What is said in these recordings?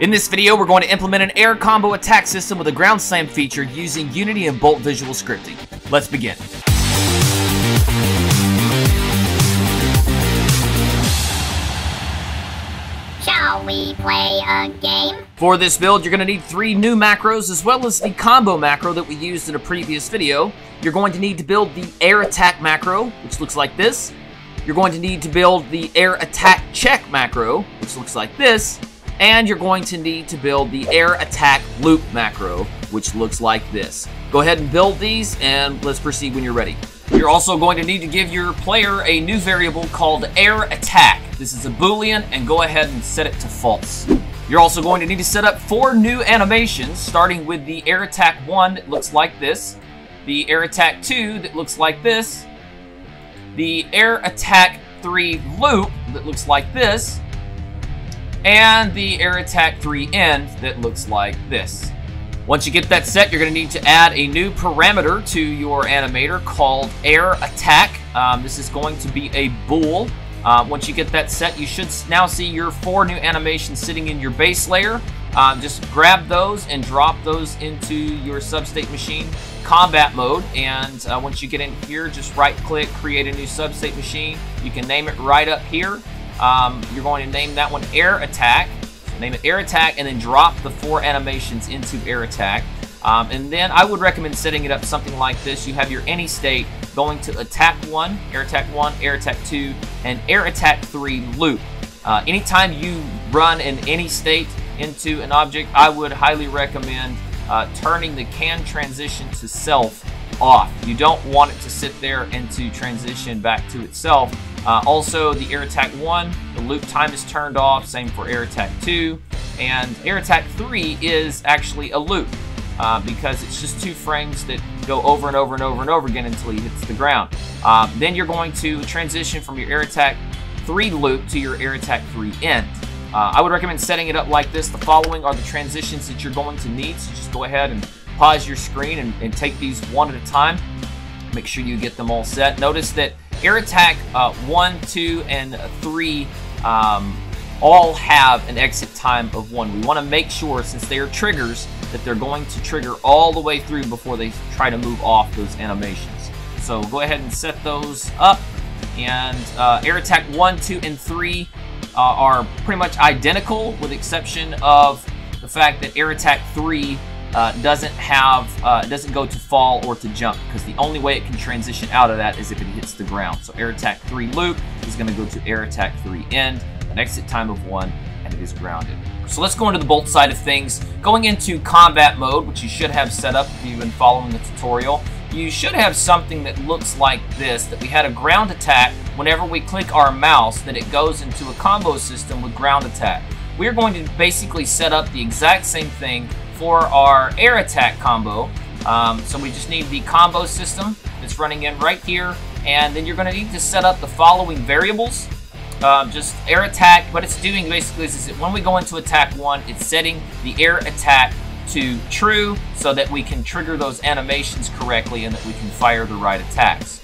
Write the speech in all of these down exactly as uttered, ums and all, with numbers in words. In this video, we're going to implement an air combo attack system with a ground slam feature using Unity and Bolt Visual Scripting. Let's begin. Shall we play a game? For this build, you're going to need three new macros as well as the combo macro that we used in a previous video. You're going to need to build the air attack macro, which looks like this. You're going to need to build the air attack check macro, which looks like this. And you're going to need to build the air attack loop macro, which looks like this. Go ahead and build these, and let's proceed when you're ready. You're also going to need to give your player a new variable called air attack. This is a Boolean, and go ahead and set it to false. You're also going to need to set up four new animations, starting with the air attack one that looks like this, the air attack two that looks like this, the air attack three loop that looks like this, and the air attack three end that looks like this. Once you get that set, you're going to need to add a new parameter to your animator called air attack. Um, this is going to be a bool. Uh, once you get that set, you should now see your four new animations sitting in your base layer. Um, just grab those and drop those into your Substate Machine combat mode, and uh, once you get in here, just right click, create a new Substate Machine. You can name it right up here. Um, you're going to name that one Air Attack, name it Air Attack, and then drop the four animations into Air Attack. Um, and then I would recommend setting it up something like this. You have your any state going to Attack one, Air Attack one, Air Attack two, and Air Attack three loop. Uh, anytime you run an any state into an object, I would highly recommend uh, turning the can transition to self off. You don't want it to sit there and to transition back to itself. Uh, also, the air attack one, the loop time is turned off, same for air attack two, and air attack three is actually a loop uh, because it's just two frames that go over and over and over and over again until he hits the ground. Uh, then you're going to transition from your air attack three loop to your air attack three end. Uh, I would recommend setting it up like this. The following are the transitions that you're going to need, so just go ahead and pause your screen and, and take these one at a time. Make sure you get them all set. Notice that air attack uh, one, two, and three um, all have an exit time of one. We want to make sure, since they are triggers, that they're going to trigger all the way through before they try to move off those animations. So go ahead and set those up. And uh, air attack one, two, and three uh, are pretty much identical, with the exception of the fact that air attack three Uh, doesn't have uh, doesn't go to fall or to jump, because the only way it can transition out of that is if it hits the ground. So air attack three loop is going to go to air attack three end, an exit time of one, and it is grounded. So let's go into the Bolt side of things. Going into combat mode, which you should have set up if you've been following the tutorial, you should have something that looks like this, that we had a ground attack. Whenever we click our mouse, that it goes into a combo system with ground attack. We're going to basically set up the exact same thing for our air attack combo. Um, so we just need the combo system that's running in right here, and then you're going to need to set up the following variables. Uh, just air attack, what it's doing basically is, is that when we go into attack one, it's setting the air attack to true so that we can trigger those animations correctly and that we can fire the right attacks.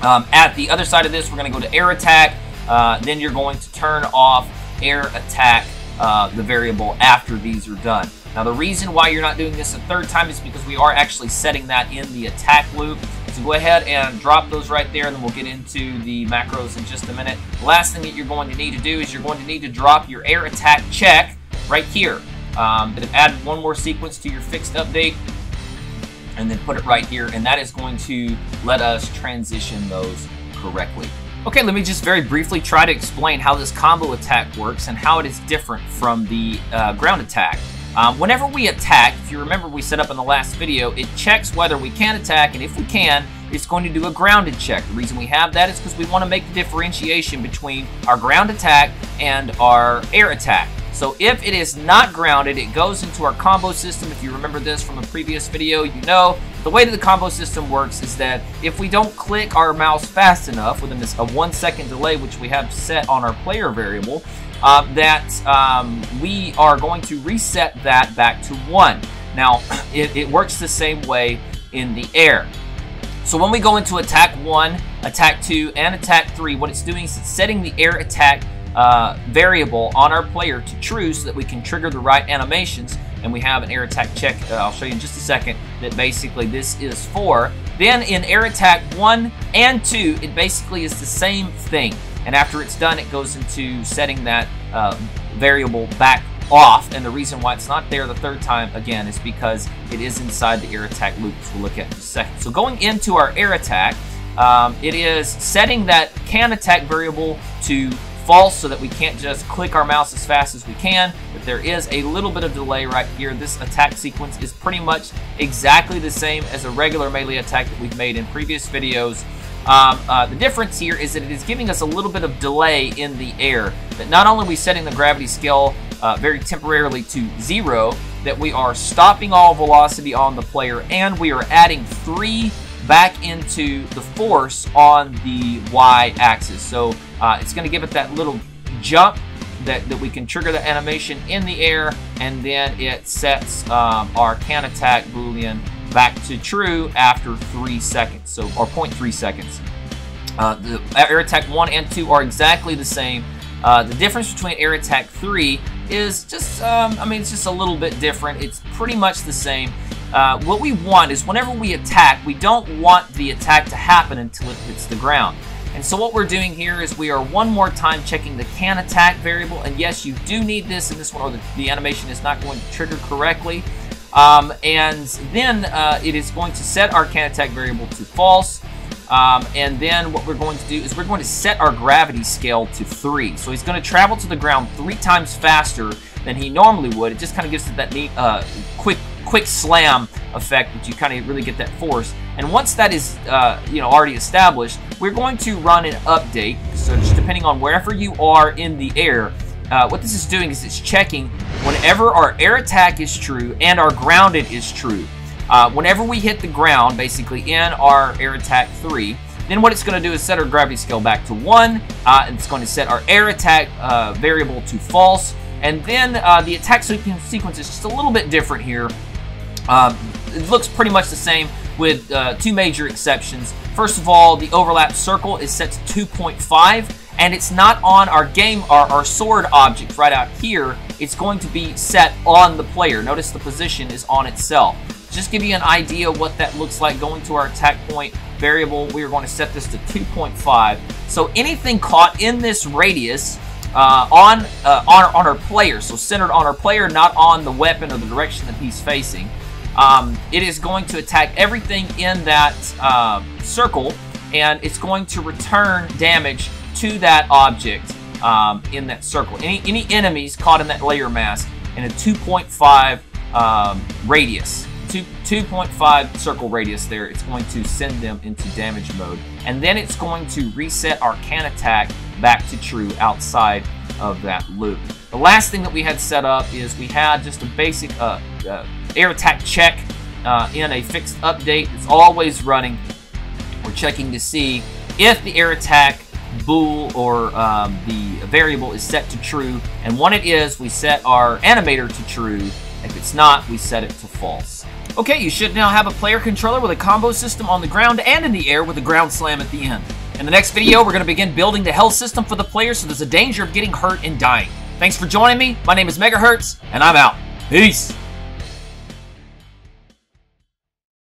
Um, at the other side of this, we're going to go to air attack, uh, then you're going to turn off air attack, uh, the variable, after these are done. Now, the reason why you're not doing this a third time is because we are actually setting that in the attack loop. So go ahead and drop those right there, and then we'll get into the macros in just a minute. The last thing that you're going to need to do is you're going to need to drop your air attack check right here. Um, add one more sequence to your fixed update, and then put it right here, and that is going to let us transition those correctly. Okay, let me just very briefly try to explain how this combo attack works and how it is different from the uh, ground attack. Um, whenever we attack, if you remember we set up in the last video, it checks whether we can attack, and if we can, it's going to do a grounded check. The reason we have that is because we want to make the differentiation between our ground attack and our air attack. So if it is not grounded, it goes into our combo system. If you remember this from a previous video, you know the way that the combo system works is that if we don't click our mouse fast enough within this a one second delay, which we have set on our player variable, Uh, that um, we are going to reset that back to one. Now, it, it works the same way in the air. So when we go into attack one, attack two, and attack three, what it's doing is it's setting the air attack uh, variable on our player to true so that we can trigger the right animations, and we have an air attack check. Uh, I'll show you in just a second that basically this is for. Then in air attack one and two, it basically is the same thing. And after it's done, it goes into setting that uh, variable back off. And the reason why it's not there the third time, again, is because it is inside the air attack loop, which we'll look at in a second. So going into our air attack, um, it is setting that can attack variable to false so that we can't just click our mouse as fast as we can. But there is a little bit of delay right here. This attack sequence is pretty much exactly the same as a regular melee attack that we've made in previous videos. Um, uh, the difference here is that it is giving us a little bit of delay in the air. That not only are we setting the gravity scale uh, very temporarily to zero, that we are stopping all velocity on the player, and we are adding three back into the force on the y-axis. So uh, it's going to give it that little jump that, that we can trigger the animation in the air, and then it sets um, our can attack boolean back to true after three seconds, so or zero point three seconds. Uh, the air attack one and two are exactly the same. Uh, the difference between air attack three is just, um, I mean, it's just a little bit different. It's pretty much the same. Uh, what we want is whenever we attack, we don't want the attack to happen until it hits the ground. And so what we're doing here is we are one more time checking the can attack variable. And yes, you do need this in this one, or the, the animation is not going to trigger correctly. Um, and then uh, it is going to set our can attack variable to false. Um, and then what we're going to do is we're going to set our gravity scale to three. So he's going to travel to the ground three times faster than he normally would. It just kind of gives it that neat uh, quick quick slam effect that you kind of really get that force. And once that is uh, you know, already established, we're going to run an update. So just depending on wherever you are in the air, Uh, what this is doing is it's checking whenever our air attack is true and our grounded is true. Uh, whenever we hit the ground, basically in our air attack three, then what it's going to do is set our gravity scale back to one, uh, and it's going to set our air attack uh, variable to false. And then uh, the attack sequence is just a little bit different here. Um, it looks pretty much the same with uh, two major exceptions. First of all, the overlap circle is set to two point five. And it's not on our game, our, our sword object right out here. It's going to be set on the player. Notice the position is on itself. Just give you an idea what that looks like. Going to our attack point variable, we are going to set this to two point five. So anything caught in this radius uh, on, uh, on, on our player, so centered on our player, not on the weapon or the direction that he's facing, um, it is going to attack everything in that uh, circle, and it's going to return damage to that object um, in that circle. Any, any enemies caught in that layer mask in a two point five um, radius, two point five circle radius there, it's going to send them into damage mode. And then it's going to reset our can attack back to true outside of that loop. The last thing that we had set up is we had just a basic uh, uh, air attack check uh, in a fixed update. It's always running. We're checking to see if the air attack bool or um, the variable is set to true, and when it is, we set our animator to true. If it's not, we set it to false. Okay, you should now have a player controller with a combo system on the ground and in the air with a ground slam at the end. In the next video, we're going to begin building the health system for the player so there's a danger of getting hurt and dying. Thanks for joining me. My name is MegaHertz, and I'm out. Peace!